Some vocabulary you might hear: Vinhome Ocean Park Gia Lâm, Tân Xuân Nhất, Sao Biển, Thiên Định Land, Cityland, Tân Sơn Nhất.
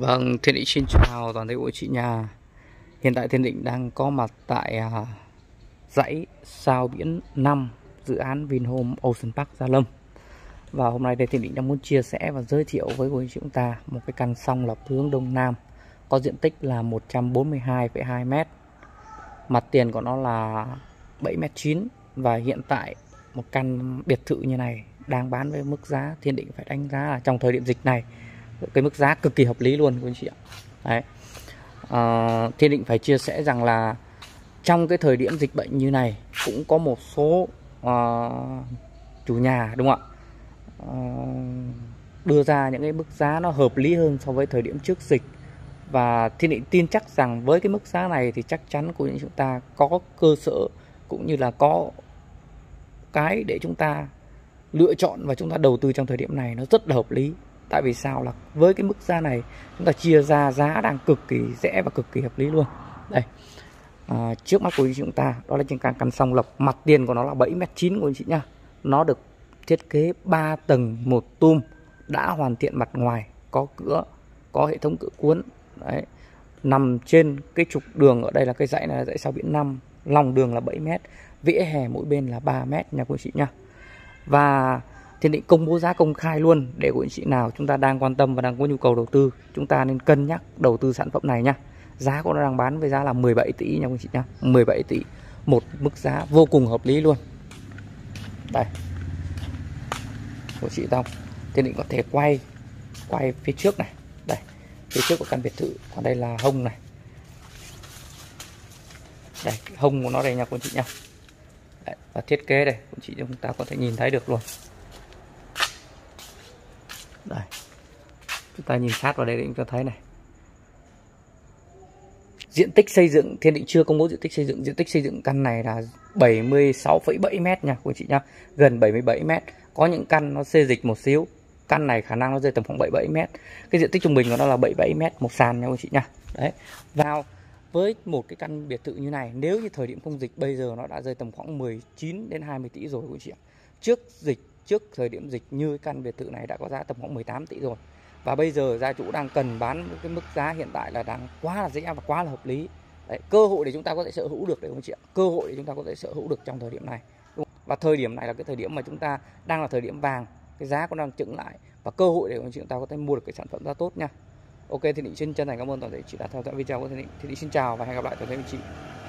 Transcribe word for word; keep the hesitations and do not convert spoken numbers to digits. Vâng, Thiên Định xin chào toàn thể của chị nhà. Hiện tại Thiên Định đang có mặt tại à, dãy Sao Biển năm, dự án Vinhome Ocean Park Gia Lâm. Và hôm nay đây Thiên Định đang muốn chia sẻ và giới thiệu với quý anh chị chúng ta một cái căn song lập hướng Đông Nam, có diện tích là một trăm bốn mươi hai phẩy hai mét, mặt tiền của nó là bảy mét chín. Và hiện tại một căn biệt thự như này đang bán với mức giá Thiên Định phải đánh giá là trong thời điểm dịch này, cái mức giá cực kỳ hợp lý luôn quý anh chị ạ. Đấy. À, Thiên Định phải chia sẻ rằng là trong cái thời điểm dịch bệnh như này cũng có một số uh, chủ nhà, đúng không ạ, uh, đưa ra những cái mức giá nó hợp lý hơn so với thời điểm trước dịch. Và Thiên Định tin chắc rằng với cái mức giá này thì chắc chắn của những chúng ta có cơ sở cũng như là có cái để chúng ta lựa chọn và chúng ta đầu tư trong thời điểm này nó rất là hợp lý. Tại vì sao? Là với cái mức giá này chúng ta chia ra giá đang cực kỳ rẻ và cực kỳ hợp lý luôn. Đây, à, trước mắt của anh chị chúng ta đó là trên căn căn song lập, mặt tiền của nó là bảy mét chín của anh chị nha. Nó được thiết kế ba tầng một tum, đã hoàn thiện mặt ngoài, có cửa, có hệ thống cửa cuốn. Đấy, nằm trên cái trục đường, ở đây là cái dãy này là dãy Sao Biển năm, lòng đường là bảy mét, vỉa hè mỗi bên là ba mét nha quý anh chị nha. Và Thiên Định công bố giá công khai luôn để quý anh chị nào chúng ta đang quan tâm và đang có nhu cầu đầu tư, chúng ta nên cân nhắc đầu tư sản phẩm này nha. Giá của nó đang bán với giá là mười bảy tỷ nha quý anh chị nha, mười bảy tỷ, một mức giá vô cùng hợp lý luôn. Đây, của chị Tông, Thiên Định có thể quay quay phía trước này, đây phía trước của căn biệt thự, còn đây là hông này, đây hông của nó đây nha quý anh chị nha. Đấy, và thiết kế đây quý anh chị chúng ta có thể nhìn thấy được luôn. Đây, chúng ta nhìn sát vào đây để chúng ta thấy này. Diện tích xây dựng, Thiên Định chưa công bố diện tích xây dựng. Diện tích xây dựng căn này là bảy mươi sáu phẩy bảy mét nha quý chị nhá, gần bảy mươi bảy mét. Có những căn nó xê dịch một xíu, căn này khả năng nó rơi tầm khoảng bảy mươi bảy mét. Cái diện tích trung bình của nó là bảy mươi bảy mét một sàn nha quý chị nhá. Đấy, vào với một cái căn biệt thự như này, nếu như thời điểm không dịch bây giờ nó đã rơi tầm khoảng mười chín đến hai mươi tỷ rồi quý chị ạ. Trước dịch, trước thời điểm dịch như căn biệt thự này đã có giá tầm khoảng mười tám tỷ rồi. Và bây giờ gia chủ đang cần bán với cái mức giá hiện tại là đang quá là rẻ và quá là hợp lý. Đấy, cơ hội để chúng ta có thể sở hữu được đấy không chị ạ? Cơ hội để chúng ta có thể sở hữu được trong thời điểm này. Và thời điểm này là cái thời điểm mà chúng ta đang là thời điểm vàng, cái giá cũng đang chững lại và cơ hội để chúng ta có thể mua được cái sản phẩm ra tốt nha. Ok, Thiên Định xin chân thành cảm ơn toàn thể chị đã theo dõi video của Thiên Định. Thiên Định xin chào và hẹn gặp lại toàn thể anh chị.